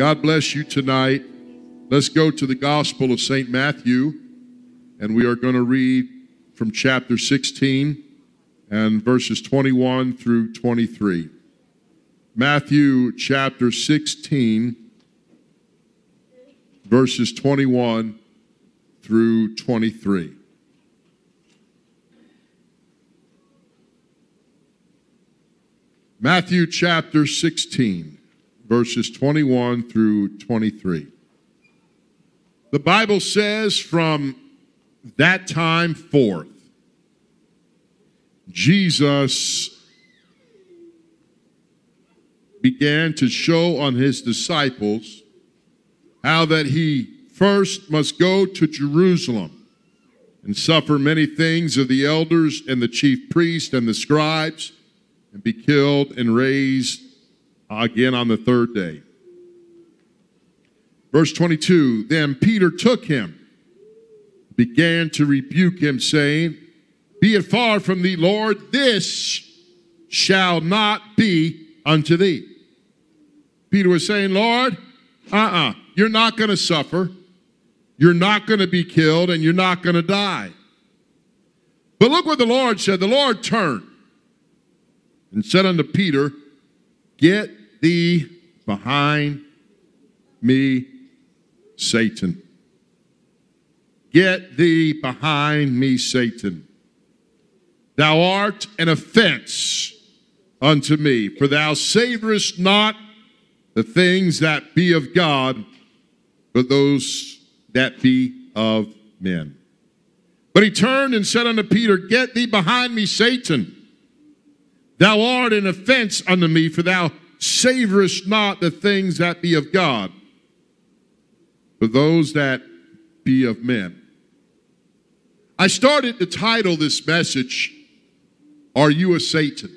God bless you tonight. Let's go to the Gospel of St. Matthew, and we are going to read from chapter 16 and verses 21 through 23. Matthew chapter 16, verses 21 through 23. Matthew chapter 16, verses 21 through 23. The Bible says, from that time forth, Jesus began to show on his disciples how that he first must go to Jerusalem and suffer many things of the elders and the chief priests and the scribes, and be killed and raised again on the third day. Verse 22, then Peter took him, began to rebuke him, saying, "Be it far from thee, Lord, this shall not be unto thee." Peter was saying, "Lord, you're not going to suffer, you're not going to be killed, and you're not going to die." But look what the Lord said. The Lord turned and said unto Peter, "Get thee behind me, Satan. Get thee behind me, Satan. Thou art an offense unto me, for thou savorest not the things that be of God, but those that be of men." But he turned and said unto Peter, "Get thee behind me, Satan. Thou art an offense unto me, for thou savorest not the things that be of God, but those that be of men." I started to title this message, "Are You a Satan?"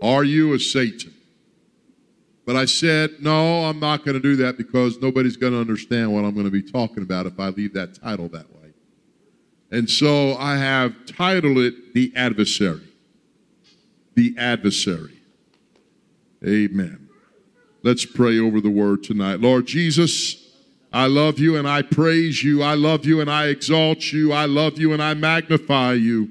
Are you a Satan? But I said, no, I'm not going to do that, because nobody's going to understand what I'm going to be talking about if I leave that title that way. And so I have titled it, "The Adversary." The Adversary. Amen. Let's pray over the word tonight. Lord Jesus, I love you and I praise you. I love you and I exalt you. I love you and I magnify you.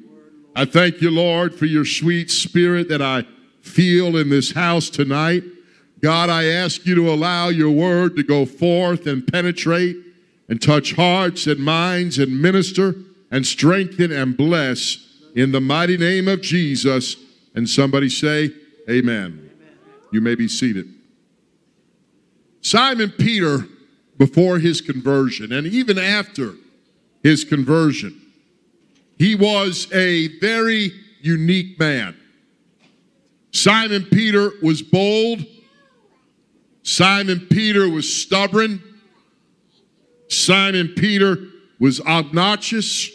I thank you, Lord, for your sweet spirit that I feel in this house tonight. God, I ask you to allow your word to go forth and penetrate and touch hearts and minds and minister and strengthen and bless in the mighty name of Jesus. And somebody say, amen. You may be seated. Simon Peter, before his conversion and even after his conversion, he was a very unique man. Simon Peter was bold. Simon Peter was stubborn. Simon Peter was obnoxious.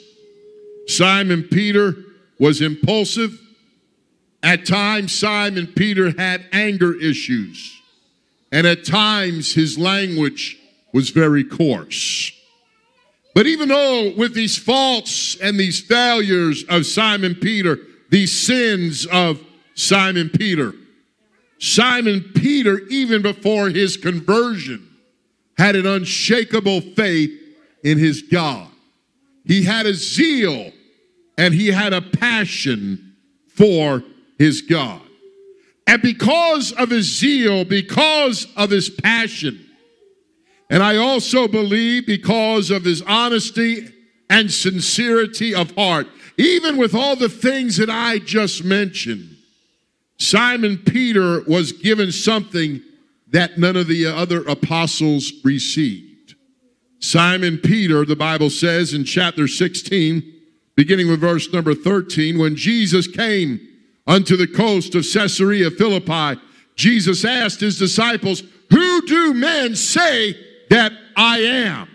Simon Peter was impulsive. At times, Simon Peter had anger issues. And at times, his language was very coarse. But even though with these faults and these failures of Simon Peter, these sins of Simon Peter, Simon Peter, even before his conversion, had an unshakable faith in his God. He had a zeal and he had a passion for his God. And because of his zeal, because of his passion, and I also believe because of his honesty and sincerity of heart, even with all the things that I just mentioned, Simon Peter was given something that none of the other apostles received. Simon Peter, the Bible says in chapter 16, beginning with verse number 13, when Jesus came unto the coast of Caesarea Philippi, Jesus asked his disciples, "Who do men say that I am?"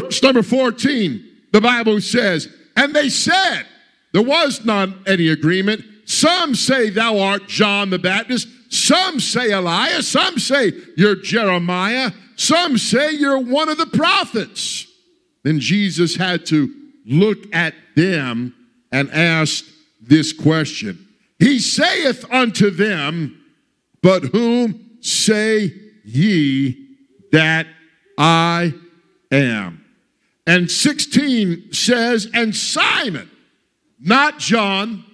Verse number 14, the Bible says, and they said, there was not any agreement, "Some say thou art John the Baptist, some say Elias, some say you're Jeremiah, some say you're one of the prophets." Then Jesus had to look at them and ask this question. He saith unto them, "But whom say ye that I am? And 16 says, and Simon, not John,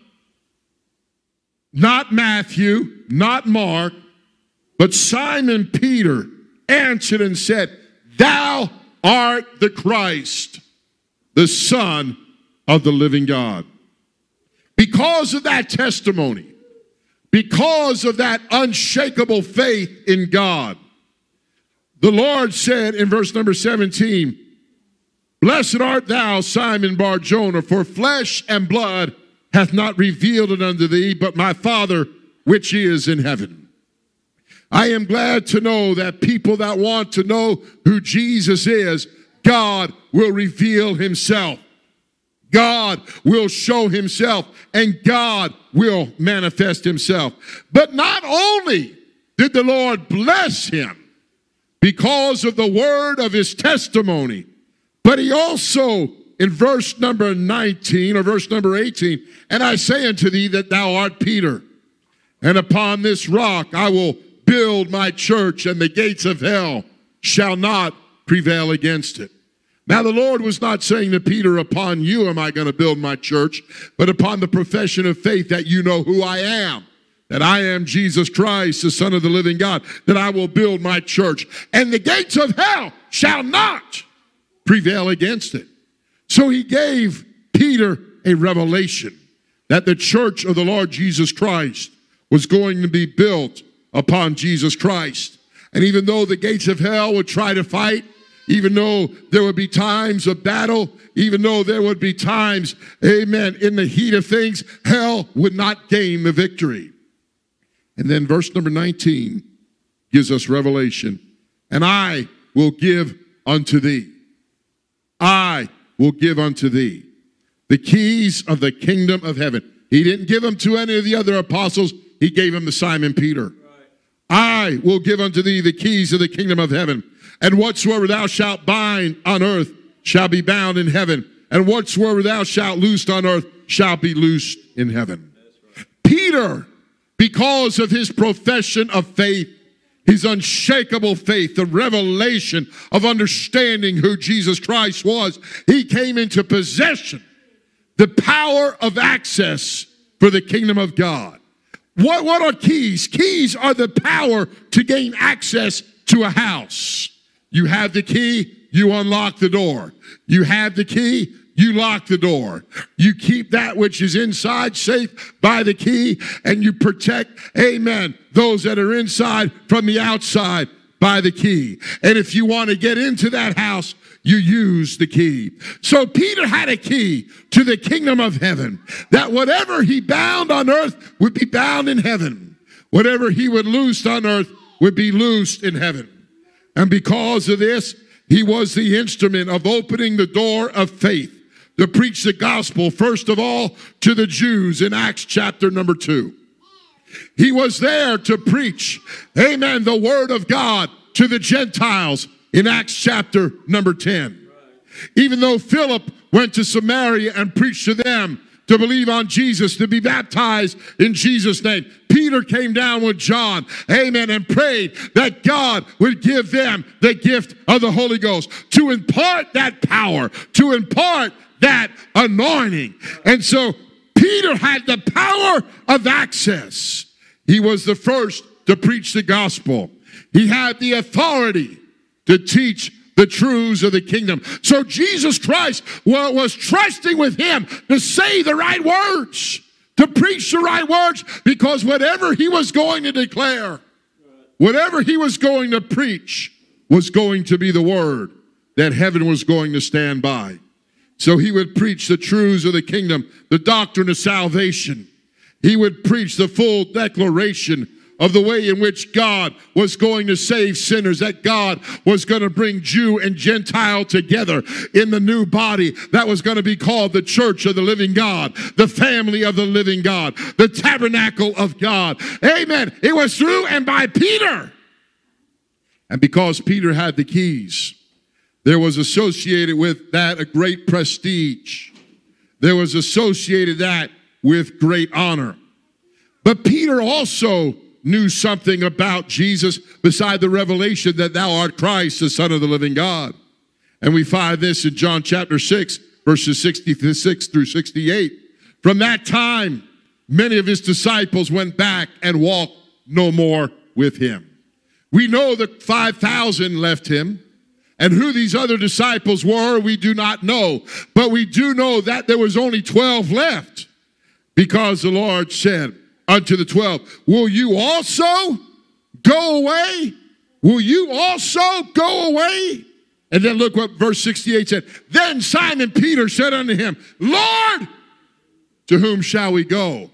not Matthew, not Mark, but Simon Peter answered and said, thou art the Christ, the Son of the living God. Because of that testimony, because of that unshakable faith in God, the Lord said in verse number 17, blessed art thou, Simon Bar-Jonah, for flesh and blood hath not revealed it unto thee, but my Father which is in heaven. I am glad to know that people that want to know who Jesus is, God will reveal himself. God will show himself, and God will manifest himself. But not only did the Lord bless him because of the word of his testimony, but he also, in verse number 19 or verse number 18, and I say unto thee that thou art Peter, and upon this rock I will build my church, and the gates of hell shall not prevail against it. Now, the Lord was not saying to Peter, upon you am I going to build my church, but upon the profession of faith that you know who I am, that I am Jesus Christ, the Son of the living God, that I will build my church, and the gates of hell shall not prevail against it. So he gave Peter a revelation that the church of the Lord Jesus Christ was going to be built upon Jesus Christ. And even though the gates of hell would try to fight, even though there would be times of battle, even though there would be times, amen, in the heat of things, hell would not gain the victory. And then verse number 19 gives us revelation. And I will give unto thee. I will give unto thee the keys of the kingdom of heaven. He didn't give them to any of the other apostles. He gave them to Simon Peter. Right. I will give unto thee the keys of the kingdom of heaven. And whatsoever thou shalt bind on earth shall be bound in heaven. And whatsoever thou shalt loose on earth shall be loosed in heaven. Right. Peter, because of his profession of faith, his unshakable faith, the revelation of understanding who Jesus Christ was, he came into possession, the power of access for the kingdom of God. What are keys? Keys are the power to gain access to a house. You have the key, you unlock the door. You have the key, you lock the door. You keep that which is inside safe by the key, and you protect, amen, those that are inside from the outside by the key. And if you want to get into that house, you use the key. So Peter had a key to the kingdom of heaven, that whatever he bound on earth would be bound in heaven. Whatever he would loose on earth would be loosed in heaven. And because of this, he was the instrument of opening the door of faith, to preach the gospel, first of all, to the Jews in Acts chapter number 2. He was there to preach, amen, the word of God to the Gentiles in Acts chapter number 10. Even though Philip went to Samaria and preached to them to believe on Jesus, to be baptized in Jesus' name, Peter came down with John, amen, and prayed that God would give them the gift of the Holy Ghost to impart that power, to impart that anointing. And so Peter had the power of access. He was the first to preach the gospel. He had the authority to teach the truths of the kingdom. So Jesus Christ was trusting with him to say the right words, to preach the right words, because whatever he was going to declare, whatever he was going to preach, was going to be the word that heaven was going to stand by. So he would preach the truths of the kingdom, the doctrine of salvation. He would preach the full declaration of the way in which God was going to save sinners, that God was going to bring Jew and Gentile together in the new body that was going to be called the church of the living God, the family of the living God, the tabernacle of God. Amen. It was through and by Peter. And because Peter had the keys, there was associated with that a great prestige. There was associated that with great honor. But Peter also knew something about Jesus beside the revelation that thou art Christ, the Son of the living God. And we find this in John chapter 6, verses 66 through 68. From that time, many of his disciples went back and walked no more with him. We know that 5,000 left him, and who these other disciples were, we do not know. But we do know that there was only 12 left, because the Lord said unto the 12, will you also go away? Will you also go away? And then look what verse 68 said. Then Simon Peter said unto him, Lord, to whom shall we go?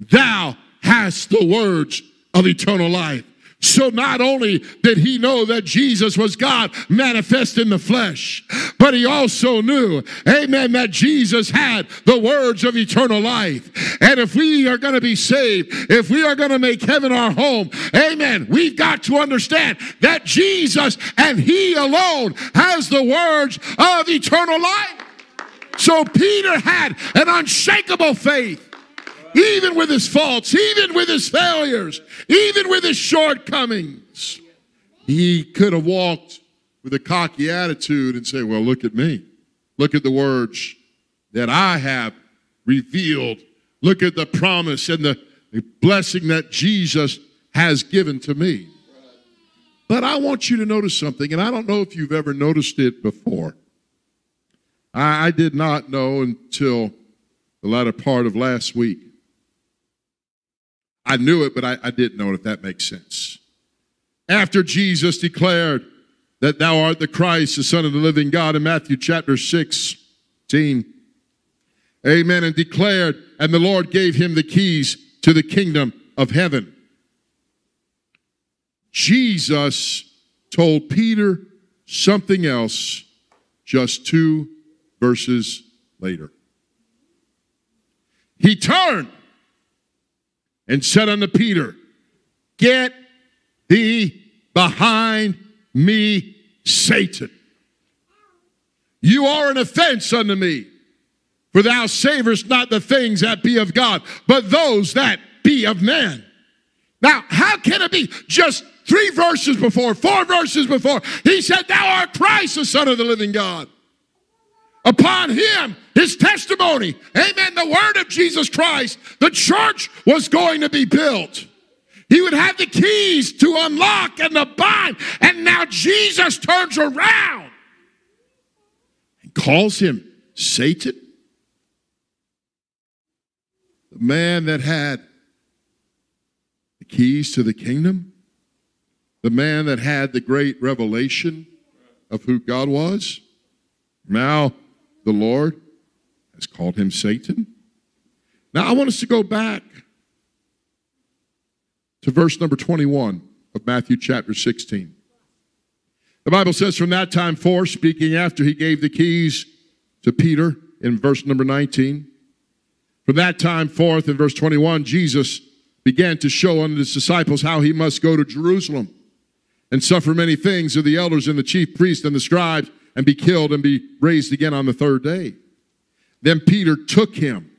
Thou hast the words of eternal life. So not only did he know that Jesus was God manifest in the flesh, but he also knew, amen, that Jesus had the words of eternal life. And if we are going to be saved, if we are going to make heaven our home, amen, we've got to understand that Jesus and he alone has the words of eternal life. So Peter had an unshakable faith. Even with his faults, even with his failures, even with his shortcomings, he could have walked with a cocky attitude and say, well, look at me. Look at the words that I have revealed. Look at the promise and the blessing that Jesus has given to me. But I want you to notice something, and I don't know if you've ever noticed it before. I did not know until the latter part of last week. I knew it, but I didn't know it, if that makes sense. After Jesus declared that thou art the Christ, the Son of the living God, in Matthew chapter 16, amen, and declared, and the Lord gave him the keys to the kingdom of heaven. Jesus told Peter something else just 2 verses later. He turned and said unto Peter, get thee behind me, Satan. You are an offense unto me, for thou savorest not the things that be of God, but those that be of men. Now, how can it be just 3 verses before, 4 verses before, he said, thou art Christ, the Son of the living God. Upon him, his testimony, amen, the word of Jesus Christ, the church was going to be built. He would have the keys to unlock and to bind. And now Jesus turns around and calls him Satan. The man that had the keys to the kingdom. The man that had the great revelation of who God was. Now the Lord has called him Satan. Now I want us to go back to verse number 21 of Matthew chapter 16. The Bible says, from that time forth, speaking after he gave the keys to Peter in verse number 19, from that time forth in verse 21, Jesus began to show unto his disciples how he must go to Jerusalem and suffer many things of the elders and the chief priests and the scribes, and be killed and be raised again on the 3rd day. Then Peter took him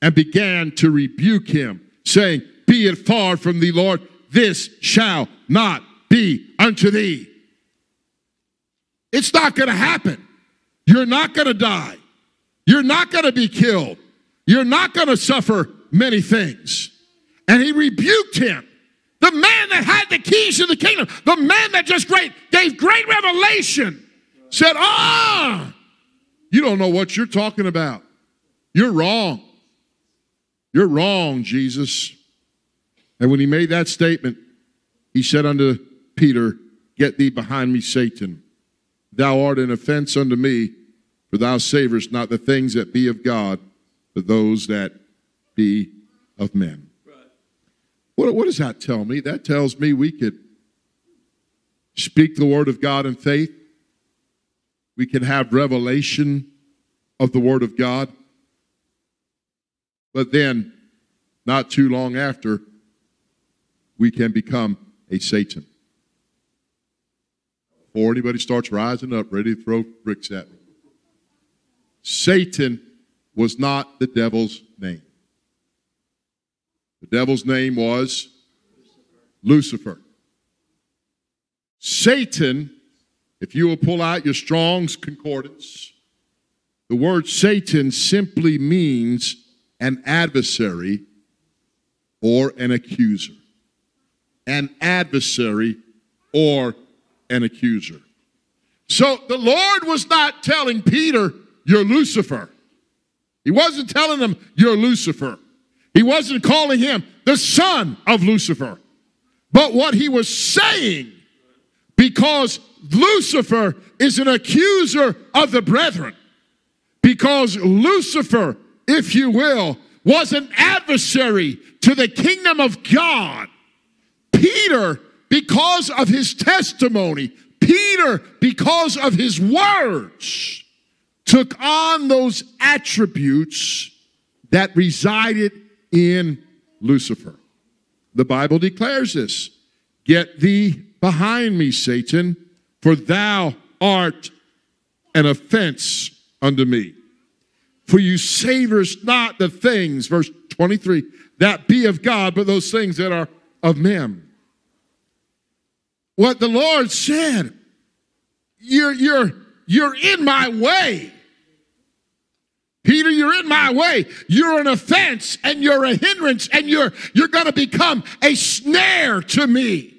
and began to rebuke him, saying, be it far from thee, Lord, this shall not be unto thee. It's not going to happen. You're not going to die. You're not going to be killed. You're not going to suffer many things. And he rebuked him. The man that had the keys to the kingdom, the man that just gave great revelation, said, you don't know what you're talking about. You're wrong. You're wrong, Jesus. And when he made that statement, he said unto Peter, get thee behind me, Satan. Thou art an offense unto me, for thou savorest not the things that be of God, but those that be of men. Right. What does that tell me? That tells me we could speak the word of God in faith. We can have revelation of the Word of God. But then, not too long after, we can become a Satan. Before anybody starts rising up, ready to throw bricks at me. Satan was not the devil's name. The devil's name was Lucifer. Satan, if you will pull out your Strong's Concordance, the word Satan simply means an adversary or an accuser. An adversary or an accuser. So the Lord was not telling Peter, you're Lucifer. He wasn't telling him, you're Lucifer. He wasn't calling him the son of Lucifer. But what he was saying, because Lucifer is an accuser of the brethren, because Lucifer, if you will, was an adversary to the kingdom of God, Peter, because of his testimony, Peter, because of his words, took on those attributes that resided in Lucifer. The Bible declares this, "Get thee behind me, Satan, for thou art an offense unto me. For you savorest not the things," verse 23, "that be of God, but those things that are of men." What the Lord said, you're in my way. Peter, you're in my way. You're an offense and you're a hindrance and you're going to become a snare to me.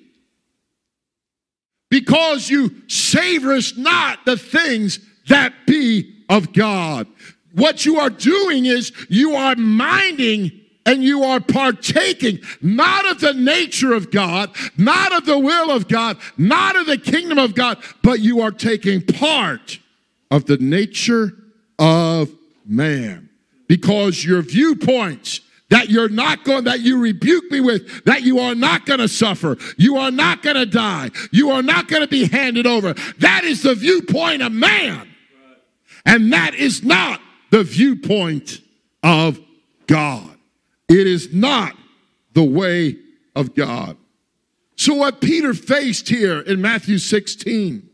Because you savorest not the things that be of God. What you are doing is you are minding and you are partaking not of the nature of God, not of the will of God, not of the kingdom of God, but you are taking part of the nature of God. Man, because your viewpoints that you rebuke me with, that you are not going to suffer, you are not going to die, you are not going to be handed over. That is the viewpoint of man. And that is not the viewpoint of God. It is not the way of God. So what Peter faced here in Matthew 16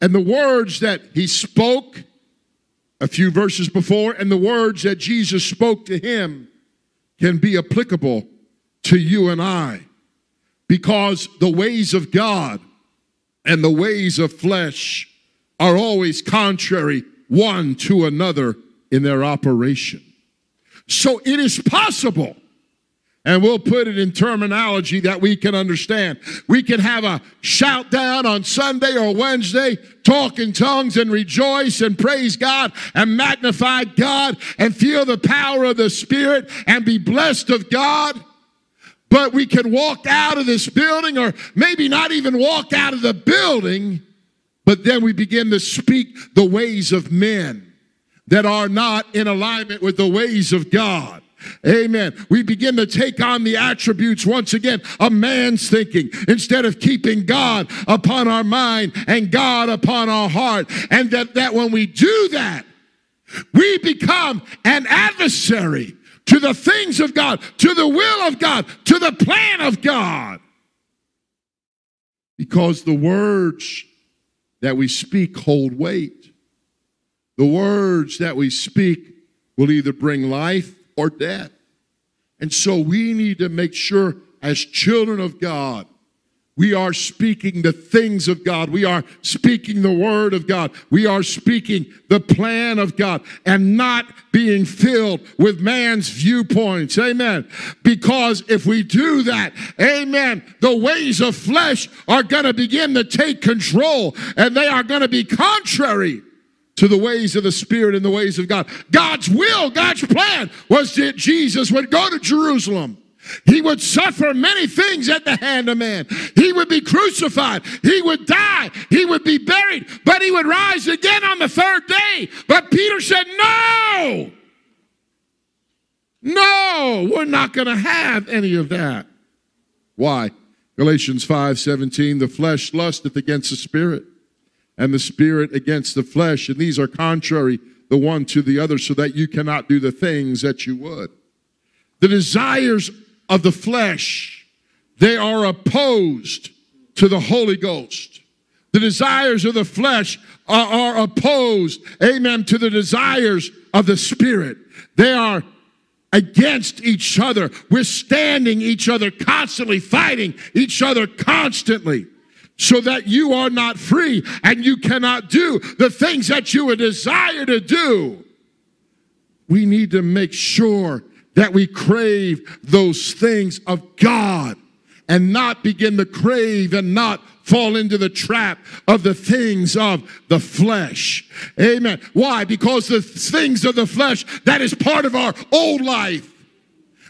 and the words that he spoke a few verses before, and the words that Jesus spoke to him can be applicable to you and I, because the ways of God and the ways of flesh are always contrary one to another in their operation. So it is possible, and we'll put it in terminology that we can understand. We can have a shout down on Sunday or Wednesday, talk in tongues and rejoice and praise God and magnify God and feel the power of the Spirit and be blessed of God. But we can walk out of this building, or maybe not even walk out of the building, but then we begin to speak the ways of men that are not in alignment with the ways of God. Amen. We begin to take on the attributes once again of man's thinking instead of keeping God upon our mind and God upon our heart. And that when we do that, we become an adversary to the things of God, to the will of God, to the plan of God. Because the words that we speak hold weight. The words that we speak will either bring life or death. And so we need to make sure, as children of God, we are speaking the things of God. We are speaking the word of God. We are speaking the plan of God and not being filled with man's viewpoints. Amen. Because if we do that, amen, the ways of flesh are going to begin to take control, and they are going to be contrary to the ways of the Spirit and the ways of God. God's will, God's plan was that Jesus would go to Jerusalem. He would suffer many things at the hand of man. He would be crucified. He would die. He would be buried. But he would rise again on the third day. But Peter said, no. No, we're not going to have any of that. Why? Galatians 5:17, the flesh lusteth against the Spirit, and the Spirit against the flesh, and these are contrary the one to the other, so that you cannot do the things that you would. The desires of the flesh, they are opposed to the Holy Ghost. The desires of the flesh are opposed, amen, to the desires of the Spirit. They are against each other. We're standing each other constantly, fighting each other constantly, so that you are not free and you cannot do the things that you would desire to do. We need to make sure that we crave those things of God and not begin to crave and not fall into the trap of the things of the flesh. Amen. Why? Because the things of the flesh, that is part of our old life.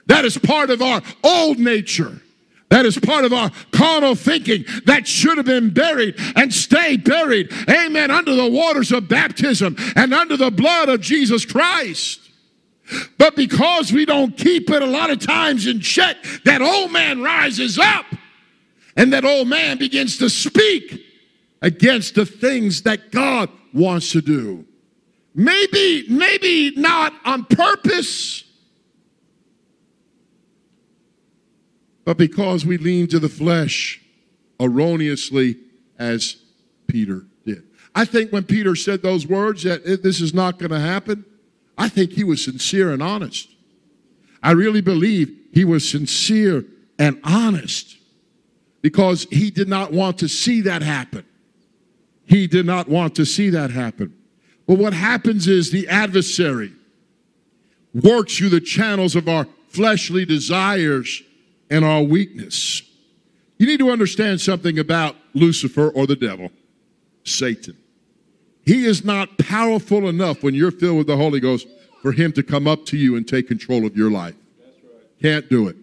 That is part of our old nature. That is part of our carnal thinking that should have been buried and stay buried. Amen. Under the waters of baptism and under the blood of Jesus Christ. But because we don't keep it a lot of times in check, that old man rises up, and that old man begins to speak against the things that God wants to do. Maybe not on purpose, but because we lean to the flesh erroneously, as Peter did. I think when Peter said those words that this is not going to happen, I think he was sincere and honest. I really believe he was sincere and honest because he did not want to see that happen. He did not want to see that happen. But what happens is the adversary works through the channels of our fleshly desires and our weakness. You need to understand something about Lucifer or the devil, Satan. He is not powerful enough when you're filled with the Holy Ghost for him to come up to you and take control of your life. That's right. Can't do it.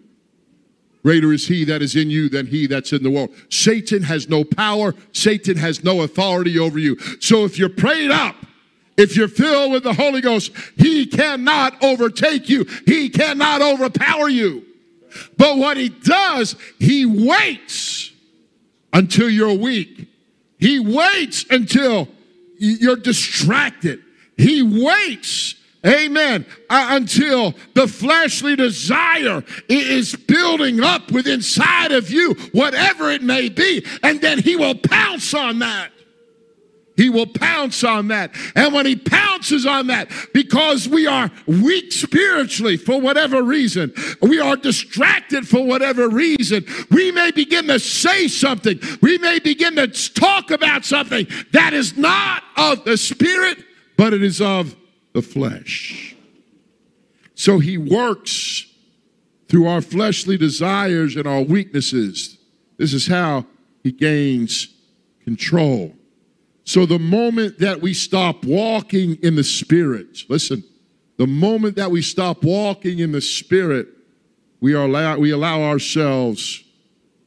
Greater is he that is in you than he that's in the world. Satan has no power. Satan has no authority over you. So if you're prayed up, if you're filled with the Holy Ghost, he cannot overtake you. He cannot overpower you. But what he does, he waits until you're weak. He waits until you're distracted. He waits, amen, until the fleshly desire is building up within inside of you, whatever it may be, and then he will pounce on that. He will pounce on that. And when he pounces on that, because we are weak spiritually for whatever reason, we are distracted for whatever reason, we may begin to say something. We may begin to talk about something that is not of the Spirit, but it is of the flesh. So he works through our fleshly desires and our weaknesses. This is how he gains control. So the moment that we stop walking in the Spirit, listen, the moment that we stop walking in the Spirit, we allow ourselves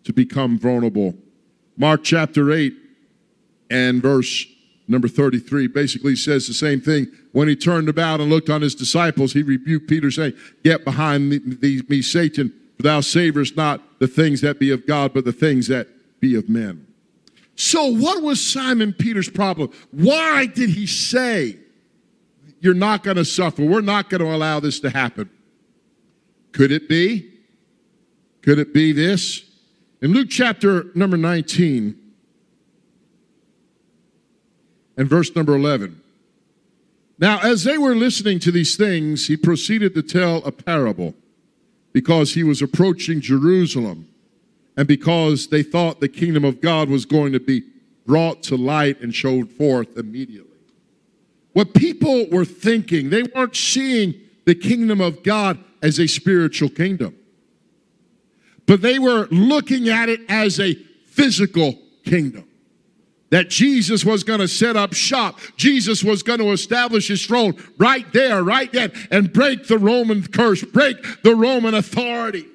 to become vulnerable. Mark chapter 8 and verse number 33 basically says the same thing. When he turned about and looked on his disciples, he rebuked Peter, saying, "Get behind me, Satan, for thou savorest not the things that be of God, but the things that be of men." So what was Simon Peter's problem? Why did he say, "You're not going to suffer. We're not going to allow this to happen"? Could it be? Could it be this? In Luke chapter number 19 and verse number 11. Now, as they were listening to these things, he proceeded to tell a parable because he was approaching Jerusalem, and because they thought the kingdom of God was going to be brought to light and showed forth immediately. What people were thinking, they weren't seeing the kingdom of God as a spiritual kingdom, but they were looking at it as a physical kingdom. That Jesus was going to set up shop. Jesus was going to establish his throne right there, right then, and break the Roman curse, break the Roman authority,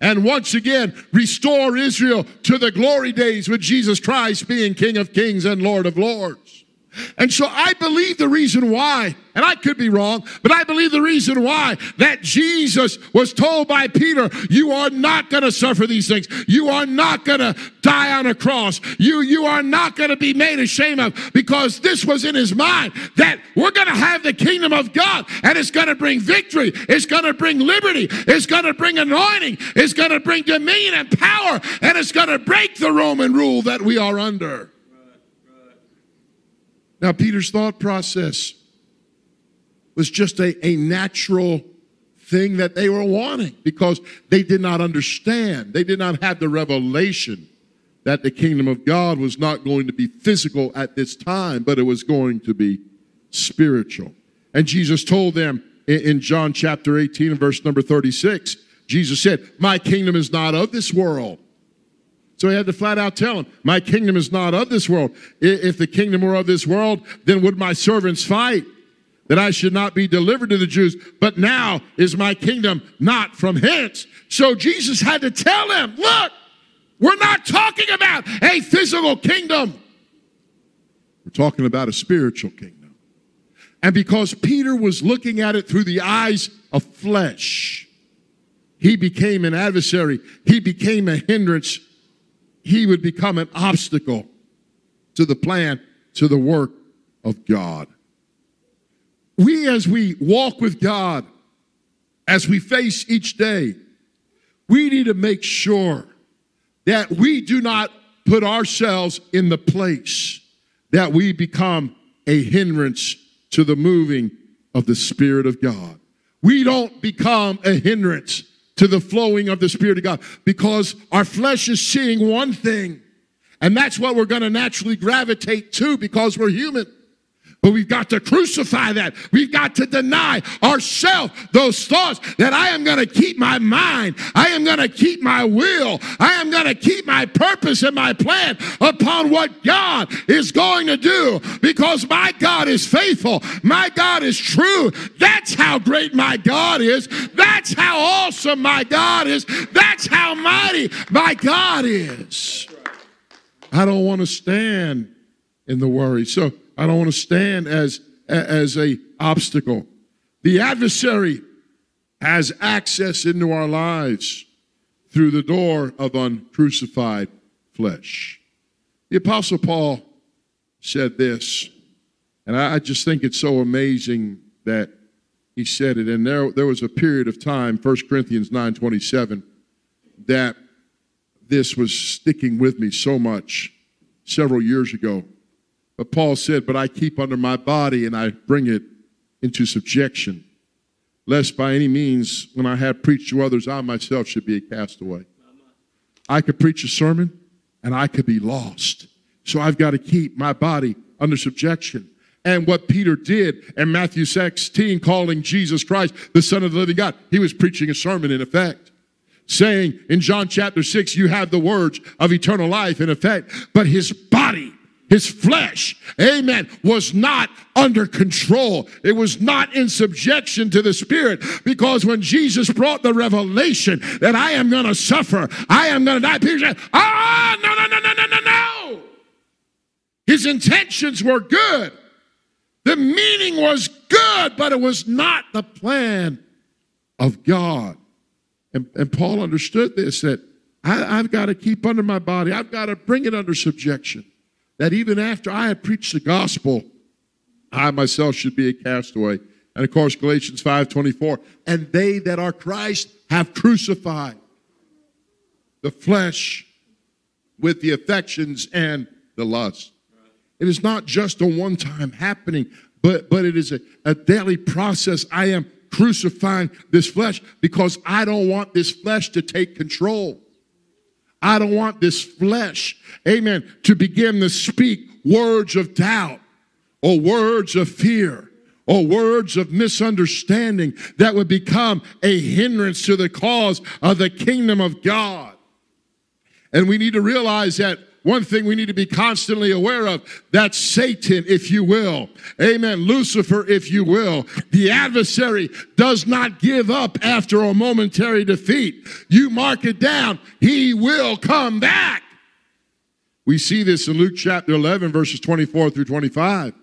and once again restore Israel to the glory days with Jesus Christ being King of Kings and Lord of Lords. And so I believe the reason why, and I could be wrong, but I believe the reason why that Jesus was told by Peter, "You are not going to suffer these things. You are not going to die on a cross. You are not going to be made ashamed of," because this was in his mind that we're going to have the kingdom of God, and it's going to bring victory. It's going to bring liberty. It's going to bring anointing. It's going to bring dominion and power, and it's going to break the Roman rule that we are under. Now, Peter's thought process was just a natural thing that they were wanting because they did not understand. They did not have the revelation that the kingdom of God was not going to be physical at this time, but it was going to be spiritual. And Jesus told them in John chapter 18 and verse number 36, Jesus said, my kingdom is not of this world. So he had to flat out tell him, my kingdom is not of this world. If the kingdom were of this world, then would my servants fight that I should not be delivered to the Jews? But now is my kingdom not from hence. So Jesus had to tell him, look, we're not talking about a physical kingdom. We're talking about a spiritual kingdom. And because Peter was looking at it through the eyes of flesh, he became an adversary. He became a hindrance. He would become an obstacle to the plan, to the work of God. We, as we walk with God, as we face each day, we need to make sure that we do not put ourselves in the place that we become a hindrance to the moving of the Spirit of God. We don't become a hindrance to the flowing of the Spirit of God, because our flesh is seeing one thing, and that's what we're going to naturally gravitate to because we're human. But we've got to crucify that. We've got to deny ourselves those thoughts that I am going to keep my mind, I am going to keep my will, I am going to keep my purpose and my plan upon what God is going to do, because my God is faithful. My God is true. That's how great my God is. That's how awesome my God is. That's how mighty my God is. I don't want to stand in the worry. So I don't want to stand as an obstacle. The adversary has access into our lives through the door of uncrucified flesh. The Apostle Paul said this, and I just think it's so amazing that he said it. And there was a period of time, 1 Corinthians 9:27, that this was sticking with me so much several years ago. But Paul said, but I keep under my body and I bring it into subjection, lest by any means when I have preached to others, I myself should be a castaway. I could preach a sermon and I could be lost. So I've got to keep my body under subjection. And what Peter did in Matthew 16, calling Jesus Christ the Son of the living God, he was preaching a sermon in effect, saying in John chapter 6, you have the words of eternal life in effect, but his body, his flesh, amen, was not under control. It was not in subjection to the Spirit, because when Jesus brought the revelation that I am going to suffer, I am going to die, Peter said, no. His intentions were good. The meaning was good, but it was not the plan of God. And Paul understood this, that I've got to keep under my body. I've got to bring it under subjection. That even after I had preached the gospel, I myself should be a castaway. And of course, Galatians 5:24, and they that are Christ have crucified the flesh with the affections and the lust. It is not just a one-time happening, but it is a daily process. I am crucifying this flesh because I don't want this flesh to take control. I don't want this flesh, amen, to begin to speak words of doubt or words of fear or words of misunderstanding that would become a hindrance to the cause of the kingdom of God. And we need to realize that one thing we need to be constantly aware of, that Satan, if you will, amen, Lucifer, if you will, the adversary does not give up after a momentary defeat. You mark it down, he will come back. We see this in Luke chapter 11, verses 24 through 25,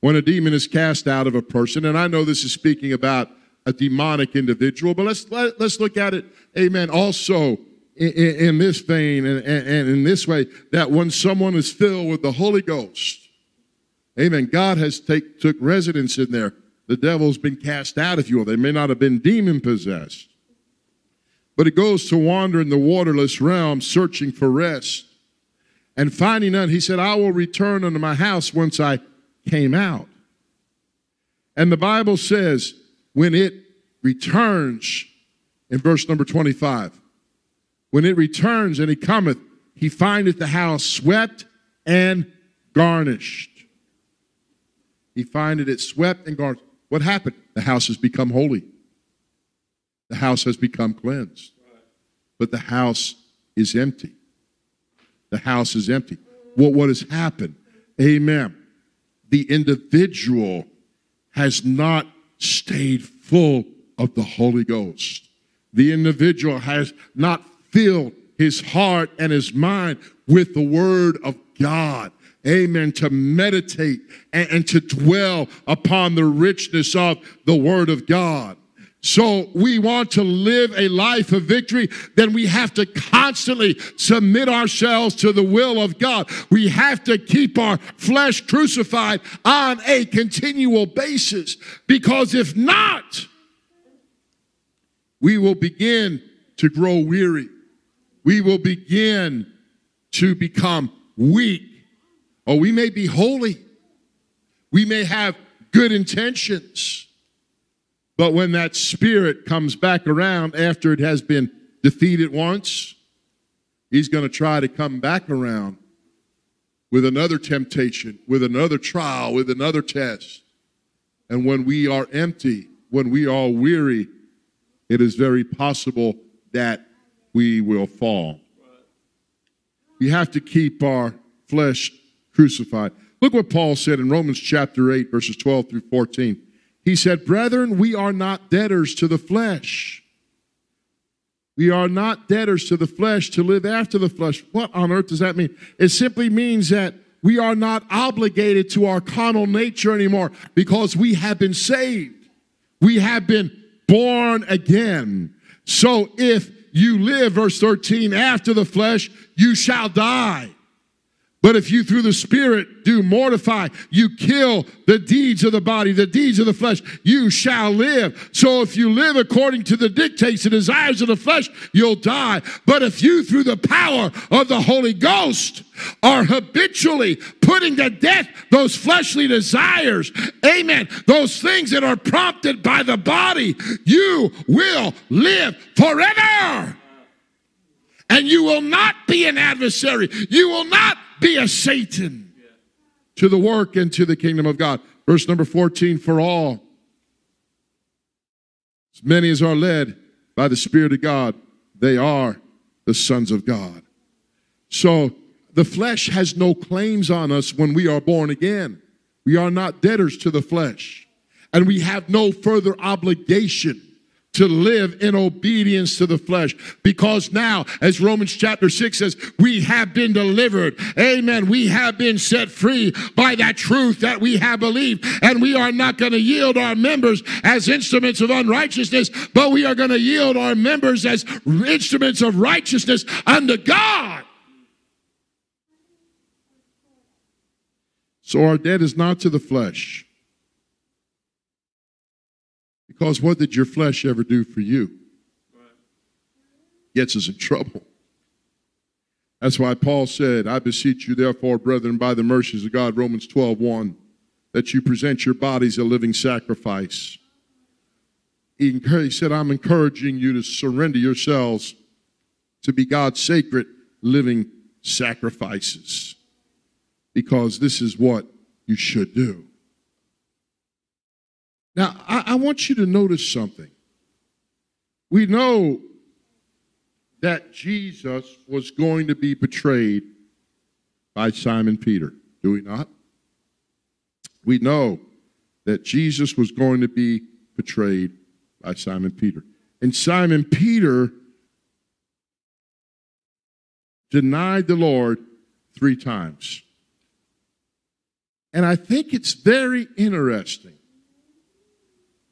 when a demon is cast out of a person. And I know this is speaking about a demonic individual, but let's look at it, amen, also in this vein and in this way, that when someone is filled with the Holy Ghost, amen, God has took residence in there. The devil's been cast out, if you will. They may not have been demon-possessed, but it goes to wander in the waterless realm, searching for rest. And finding none, he said, I will return unto my house whence I came out. And the Bible says, when it returns in verse number 25. When it returns and he cometh, he findeth the house swept and garnished. He findeth it swept and garnished. What happened? The house has become holy. The house has become cleansed. But the house is empty. The house is empty. What has happened? Amen. The individual has not stayed full of the Holy Ghost. The individual has not filled his heart and his mind with the Word of God. Amen. To meditate and to dwell upon the richness of the Word of God. So we want to live a life of victory, then we have to constantly submit ourselves to the will of God. We have to keep our flesh crucified on a continual basis, because if not, we will begin to grow weary. We will begin to become weak. Or we may be holy. We may have good intentions. But when that spirit comes back around after it has been defeated once, he's going to try to come back around with another temptation, with another trial, with another test. And when we are empty, when we are weary, it is very possible that we will fall. We have to keep our flesh crucified. Look what Paul said in Romans chapter 8, verses 12 through 14. He said, brethren, we are not debtors to the flesh. We are not debtors to the flesh to live after the flesh. What on earth does that mean? It simply means that we are not obligated to our carnal nature anymore because we have been saved. We have been born again. So if you live, verse 13, after the flesh, you shall die. But if you through the Spirit do mortify, you kill the deeds of the body, the deeds of the flesh, you shall live. So if you live according to the dictates and desires of the flesh, you'll die. But if you through the power of the Holy Ghost are habitually putting to death those fleshly desires, amen, those things that are prompted by the body, you will live forever. And you will not be an adversary. You will not be a Satan to the work and to the kingdom of God. Verse number 14, for all, as many as are led by the Spirit of God, they are the sons of God. So the flesh has no claims on us when we are born again. We are not debtors to the flesh. And we have no further obligation to live in obedience to the flesh. Because now, as Romans chapter 6 says, we have been delivered. Amen. We have been set free by that truth that we have believed. And we are not going to yield our members as instruments of unrighteousness, but we are going to yield our members as instruments of righteousness unto God. So our debt is not to the flesh. Because what did your flesh ever do for you? Gets us in trouble. That's why Paul said, I beseech you therefore, brethren, by the mercies of God, Romans 12:1, that you present your bodies a living sacrifice. He said, I'm encouraging you to surrender yourselves to be God's sacred living sacrifices. Because this is what you should do. Now, I want you to notice something. We know that Jesus was going to be betrayed by Simon Peter, do we not? We know that Jesus was going to be betrayed by Simon Peter. And Simon Peter denied the Lord 3 times. And I think it's very interesting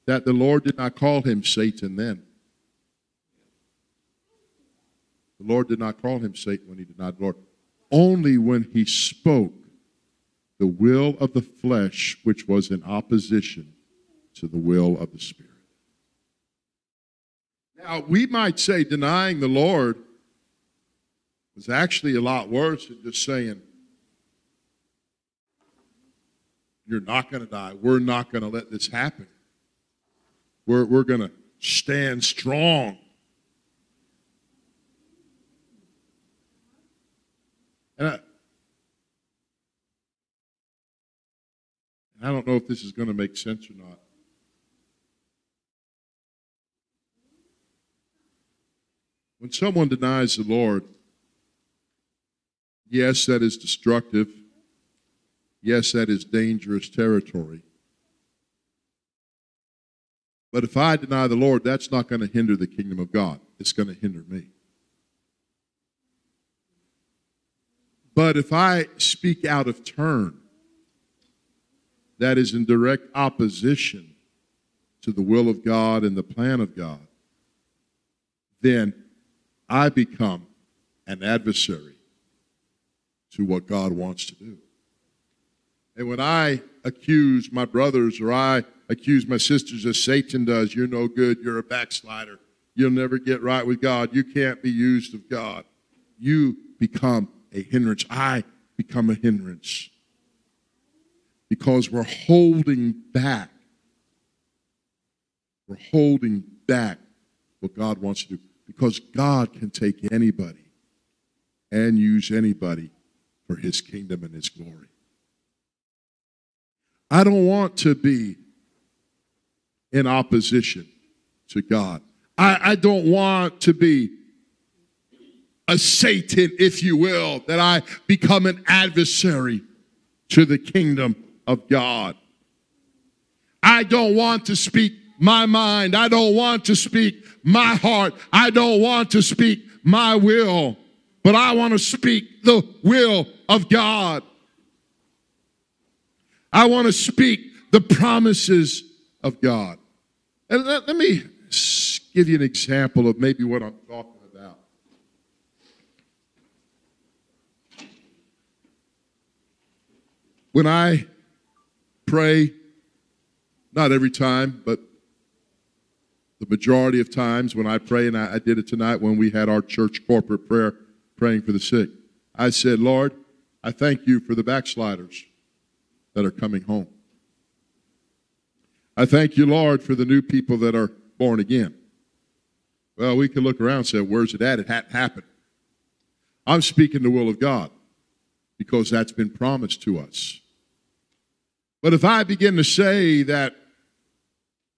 that the Lord did not call him Satan then. The Lord did not call him Satan when he denied the Lord. Only when he spoke the will of the flesh, which was in opposition to the will of the Spirit. Now, we might say denying the Lord was actually a lot worse than just saying, you're not going to die. We're not going to let this happen. We're going to Stand strong. And I don't know if this is going to make sense or not. When someone denies the Lord, yes, that is destructive. Yes, that is dangerous territory. But if I deny the Lord, that's not going to hinder the kingdom of God. It's going to hinder me. But if I speak out of turn, that is in direct opposition to the will of God and the plan of God, then I become an adversary to what God wants to do. And when I accuse my brothers or I accuse my sisters as Satan does, you're no good, you're a backslider, you'll never get right with God, you can't be used of God, you become a hindrance. I become a hindrance because we're holding back. We're holding back what God wants to do, because God can take anybody and use anybody for his kingdom and his glory. I don't want to be in opposition to God. I don't want to be a Satan, if you will, that I become an adversary to the kingdom of God. I don't want to speak my mind. I don't want to speak my heart. I don't want to speak my will, but I want to speak the will of God. I want to speak the promises of God. And let me give you an example of maybe what I'm talking about. When I pray, not every time, but the majority of times when I pray, and I did it tonight when we had our church corporate prayer, praying for the sick, I said, Lord, I thank you for the backsliders that are coming home. I thank you, Lord, for the new people that are born again. Well, we can look around and say, where's it at? It hadn't happened. I'm speaking the will of God because that's been promised to us. But if I begin to say that,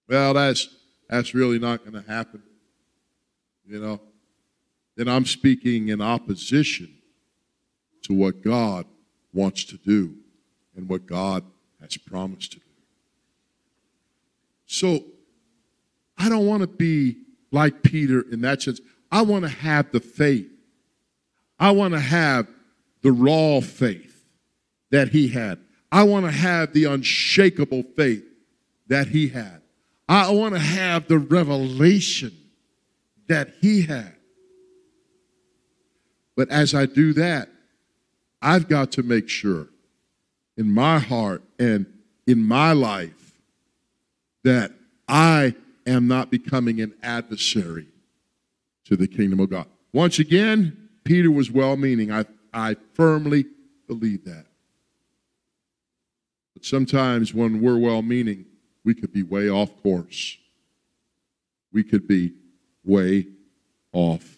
well, that's really not going to happen, you know, then I'm speaking in opposition to what God wants to do and what God has promised to do. So I don't want to be like Peter in that sense. I want to have the faith. I want to have the raw faith that he had. I want to have the unshakable faith that he had. I want to have the revelation that he had. But as I do that, I've got to make sure in my heart and in my life that I am not becoming an adversary to the kingdom of God. Once again, Peter was well-meaning. I firmly believe that. But sometimes when we're well-meaning, we could be way off course. We could be way off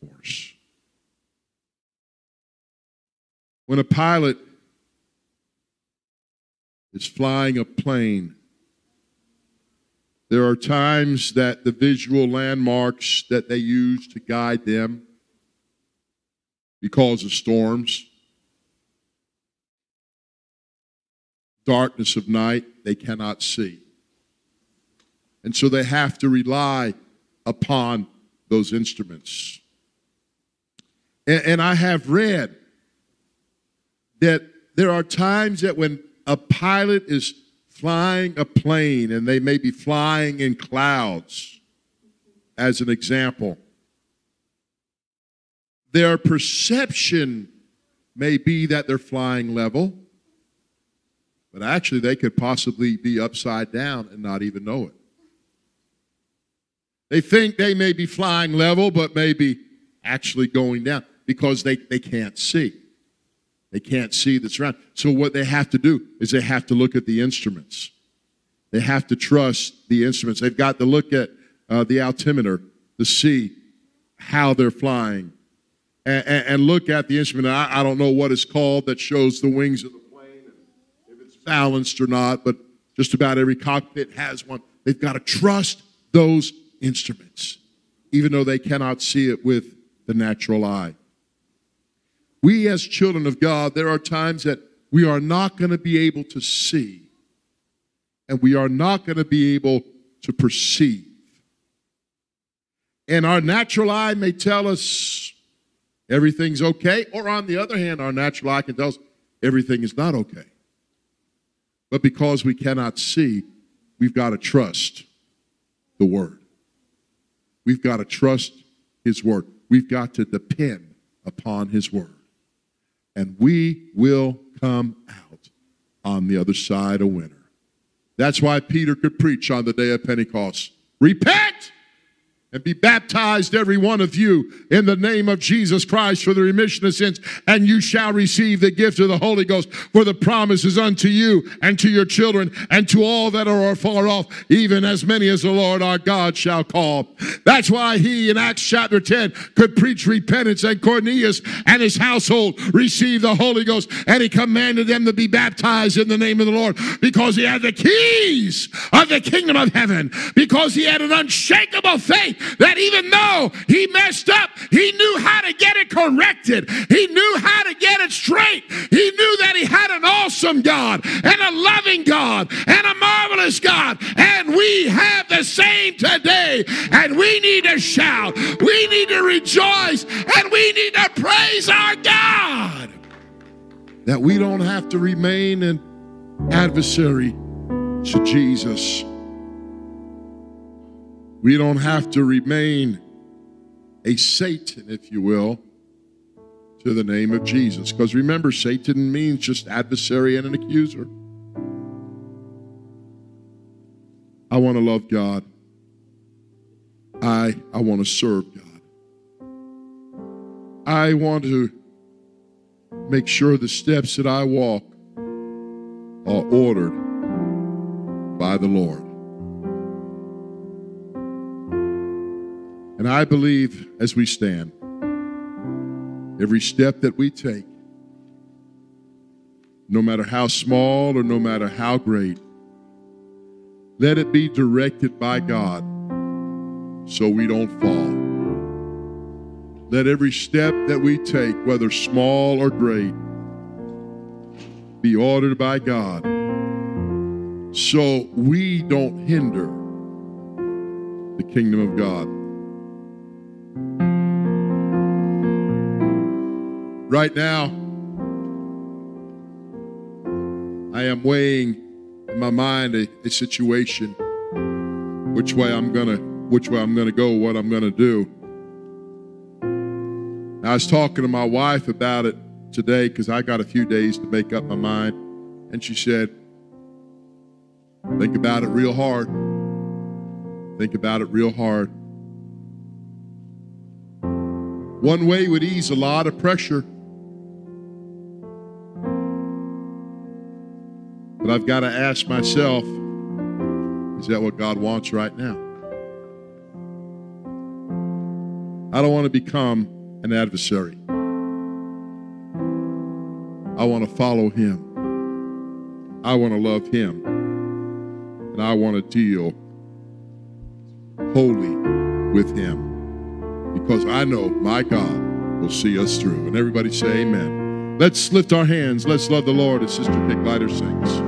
course. When a pilot is flying a plane, there are times that the visual landmarks that they use to guide them because of storms, darkness of night, they cannot see. And so they have to rely upon those instruments. And I have read that there are times that when a pilot is flying a plane, and they may be flying in clouds, as an example, their perception may be that they're flying level, but actually they could possibly be upside down and not even know it. They think they may be flying level, but may be actually going down because they can't see. They can't see the surroundings. So what they have to do is they have to look at the instruments. They have to trust the instruments. They've got to look at the altimeter to see how they're flying, and look at the instrument. I don't know what it's called that shows the wings of the plane, and if it's balanced or not, but just about every cockpit has one. They've got to trust those instruments, even though they cannot see it with the natural eye. We as children of God, there are times that we are not going to be able to see, and we are not going to be able to perceive. And our natural eye may tell us everything's okay, or on the other hand, our natural eye can tell us everything is not okay. But because we cannot see, we've got to trust the Word. We've got to trust His Word. We've got to depend upon His Word. And we will come out on the other side a winner. That's why Peter could preach on the day of Pentecost. Repent and be baptized, every one of you, in the name of Jesus Christ for the remission of sins, and you shall receive the gift of the Holy Ghost, for the promise is unto you and to your children and to all that are far off, even as many as the Lord our God shall call. That's why he, in Acts chapter 10, could preach repentance, and Cornelius and his household received the Holy Ghost, and he commanded them to be baptized in the name of the Lord, because he had the keys of the kingdom of heaven, because he had an unshakable faith, that even though he messed up, he knew how to get it corrected. He knew how to get it straight. He knew that he had an awesome God and a loving God and a marvelous God. And we have the same today. And we need to shout. We need to rejoice. And we need to praise our God. That we don't have to remain an adversary to Jesus. We don't have to remain a Satan, if you will, to the name of Jesus. Because remember, Satan means just adversary and an accuser. I want to love God. I want to serve God. I want to make sure the steps that I walk are ordered by the Lord. And I believe, as we stand, every step that we take, no matter how small or no matter how great, let it be directed by God so we don't fall. Let every step that we take, whether small or great, be ordered by God so we don't hinder the kingdom of God. Right now, I am weighing in my mind a situation, which way I'm gonna go, what I'm gonna do. I was talking to my wife about it today because I got a few days to make up my mind, and she said, "Think about it real hard. Think about it real hard." One way would ease a lot of pressure. But I've got to ask myself, is that what God wants right now? I don't want to become an adversary. I want to follow Him. I want to love Him. And I want to deal wholly with Him. Because I know my God will see us through. And everybody say amen. Let's lift our hands. Let's love the Lord as Sister Kate Leiter sings.